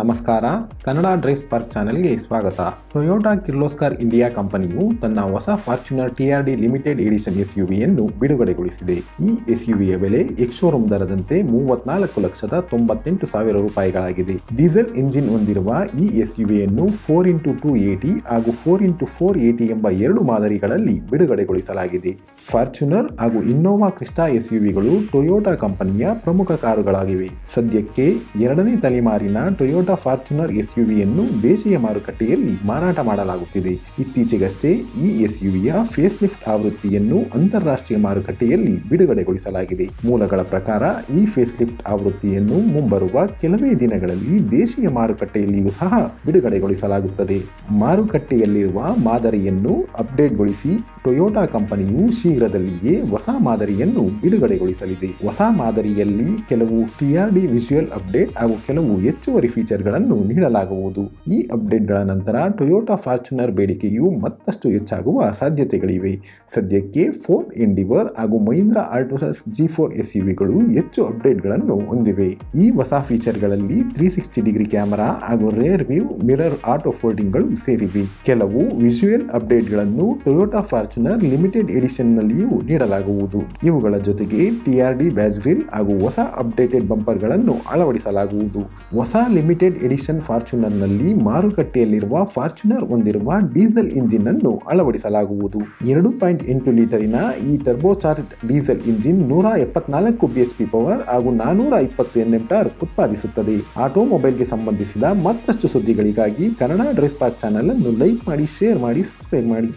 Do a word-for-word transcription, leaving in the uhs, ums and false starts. ನಮಸ್ಕಾರ, Kannada Drive spark ಚಾನೆಲ್ಗೆ ಸ್ವಾಗತ. ಟೊಯೋಟಾ ಕಿರ್ಲೋಸ್ಕರ್ ಇಂಡಿಯಾ ಕಂಪನಿಯು ತನ್ನ ಹೊಸ ಫಾರ್ಚುನರ್ ಟಿಆರ್ಡಿ ಲಿಮಿಟೆಡ್ ಎಡಿಷನ್ ಎಸ್ಯುವಿಯನ್ನು ಬಿಡುಗಡೆಗೊಳಿಸಿದೆ. ಈ ಎಸ್ಯುವಿಯ ಬೆಲೆ ಎಕ್ಸ್‌ಶೋರೂಮ್ ದರದಂತೆ ಮೂವತ್ನಾಲ್ಕು ಲಕ್ಷದ ತೊಂಬತ್ತೆಂಟು ಸಾವಿರ ರೂಪಾಯಿಗಳಾಗಿದೆ. ಡೀಸೆಲ್ ಎಂಜಿನ್ ಹೊಂದಿರುವ ಈ ಎಸ್ಯುವಿಯನ್ನು ಫೋರ್ ಇಂಟು ಟೂ ಏಟಿ ಹಾಗೂ ಫೋರ್ ಇಂಟು ಫೋರ್ ಏಟಿ ಎಂಬ ಎರಡು ಮಾದರಿಗಳಲ್ಲಿ ಬಿಡುಗಡೆಗೊಳಿಸಲಾಗಿದೆ. ಫಾರ್ಚುನರ್ ಹಾಗೂ ಇನ್ನೋವಾ ಕ್ರಿಸ್ಟಾ ಎಸ್ಯುವಿಗಳು ಟೊಯೋಟಾ ಕಂಪನಿಯ ಪ್ರಮುಖ ಕಾರುಗಳಾಗಿವೆ. ಸದ್ಯಕ್ಕೆ ಎರಡನೇ ತಲೆಮಾರಿನ ಟೊಯೋಟಾ ಫಾರ್ಚುನರ್ ಎಸ್ಯುವಿಯನ್ನು ದೇಶೀಯ ಮಾರುಕಟ್ಟೆಯಲ್ಲಿ ಮಾರಾಟ ಮಾಡಲಾಗುತ್ತಿದೆ. ಇತ್ತೀಚೆಗಷ್ಟೇ ಈ ಎಸ್ಯುವಿಯ ಫೇಸ್ ಲಿಫ್ಟ್ ಆವೃತ್ತಿಯನ್ನು ಅಂತಾರಾಷ್ಟ್ರೀಯ ಮಾರುಕಟ್ಟೆಯಲ್ಲಿ ಬಿಡುಗಡೆಗೊಳಿಸಲಾಗಿದೆ. ಮೂಲಗಳ ಪ್ರಕಾರ ಈ ಫೇಸ್ ಲಿಫ್ಟ್ ಆವೃತ್ತಿಯನ್ನು ಮುಂಬರುವ ಕೆಲವೇ ದಿನಗಳಲ್ಲಿ ದೇಶೀಯ ಮಾರುಕಟ್ಟೆಯಲ್ಲಿಯೂ ಸಹ ಬಿಡುಗಡೆಗೊಳಿಸಲಾಗುತ್ತದೆ. ಮಾರುಕಟ್ಟೆಯಲ್ಲಿರುವ ಮಾದರಿಯನ್ನು ಅಪ್ಡೇಟ್ಗೊಳಿಸಿ ಟೊಯೋಟಾ ಕಂಪನಿಯು ಶೀಘ್ರದಲ್ಲಿಯೇ ಹೊಸ ಮಾದರಿಯನ್ನು ಬಿಡುಗಡೆಗೊಳಿಸಲಿದೆ. ಹೊಸ ಮಾದರಿಯಲ್ಲಿ ಕೆಲವು ಟಿಆರ್ಡಿ ವಿಜುವಲ್ ಅಪ್ಡೇಟ್ ಹಾಗೂ ಕೆಲವು ಹೆಚ್ಚುವರಿ ಫೀಚರ್ಗಳನ್ನು ನೀಡಲಾಗುವುದು. ಈ ಅಪ್ಡೇಟ್ಗಳ ನಂತರ ಟೊಯೋಟಾ ಫಾರ್ಚುನರ್ ಬೇಡಿಕೆಯು ಮತ್ತಷ್ಟು ಹೆಚ್ಚಾಗುವ ಸಾಧ್ಯತೆಗಳಿವೆ. ಸದ್ಯಕ್ಕೆ ಫೋರ್ಡ್ ಎಂಡಿವರ್ ಹಾಗೂ ಮಹೀಂದ್ರಾ ಆಲ್ಟುರಸ್ ಜಿ ಫೋರ್ ಎಸ್ಯುವಿಗಳು ಹೆಚ್ಚು ಅಪ್ಡೇಟ್ಗಳನ್ನು ಹೊಂದಿವೆ. ಈ ಹೊಸ ಫೀಚರ್ಗಳಲ್ಲಿ ತ್ರೀ ಸಿಕ್ಸ್ಟಿ ಡಿಗ್ರಿ ಕ್ಯಾಮೆರಾ ಹಾಗೂ ರೇರ್ ವ್ಯೂ ಮಿರರ್ ಆಟೋ ಫೋಲ್ಡಿಂಗ್ಗಳು ಸೇರಿವೆ. ಕೆಲವು ವಿಜುವಲ್ ಅಪ್ಡೇಟ್ಗಳನ್ನು ಟೊಯೋಟಾ ಫಾರ್ಚುನರ್ ಲಿಮಿಟೆಡ್ ಎಡಿಷನ್ನಲ್ಲಿಯೂ ನೀಡಲಾಗುವುದು. ಇವುಗಳ ಜೊತೆಗೆ ಟಿಆರ್ಡಿ ಬ್ಯಾಜ್ ಗ್ರಿಲ್ ಹಾಗೂ ಹೊಸ ಅಪ್ಡೇಟೆಡ್ ಬಂಪರ್ಗಳನ್ನು ಅಳವಡಿಸಲಾಗುವುದು. ಹೊಸ ಲಿಮಿಟೆಡ್ ಎಡಿಷನ್ ಫಾರ್ಚುನರ್ನಲ್ಲಿ ಮಾರುಕಟ್ಟೆಯಲ್ಲಿರುವ ಫಾರ್ಚುನರ್ ಹೊಂದಿರುವ ಡೀಸೆಲ್ ಇಂಜಿನ್ ಅನ್ನು ಅಳವಡಿಸಲಾಗುವುದು. ಎರಡು ಪಾಯಿಂಟ್ ಎಂಟು ಲೀಟರಿನ ಈ ಟರ್ಬೋಚಾರ್ಜ್ ಡೀಸೆಲ್ ಇಂಜಿನ್ ನೂರ ಎಪ್ಪತ್ನಾಲ್ಕು ಬಿಎಚ್ಪಿ ಪವರ್ ಹಾಗೂ ನಾನೂರ ಇಪ್ಪತ್ತು ಎನ್ಎಂ ಟಾರ್ಕ್ ಉತ್ಪಾದಿಸುತ್ತದೆ. ಆಟೋಮೊಬೈಲ್ಗೆ ಸಂಬಂಧಿಸಿದ ಮತ್ತಷ್ಟು ಸುದ್ದಿಗಳಿಗಾಗಿ ಕನ್ನಡ ಡ್ರೈವ್ ಸ್ಪಾರ್ಕ್ ಚಾನೆಲ್ ಅನ್ನು ಲೈಕ್ ಮಾಡಿ, ಶೇರ್ ಮಾಡಿ, ಸಬ್ಸ್ಕ್ರೈಬ್ ಮಾಡಿ.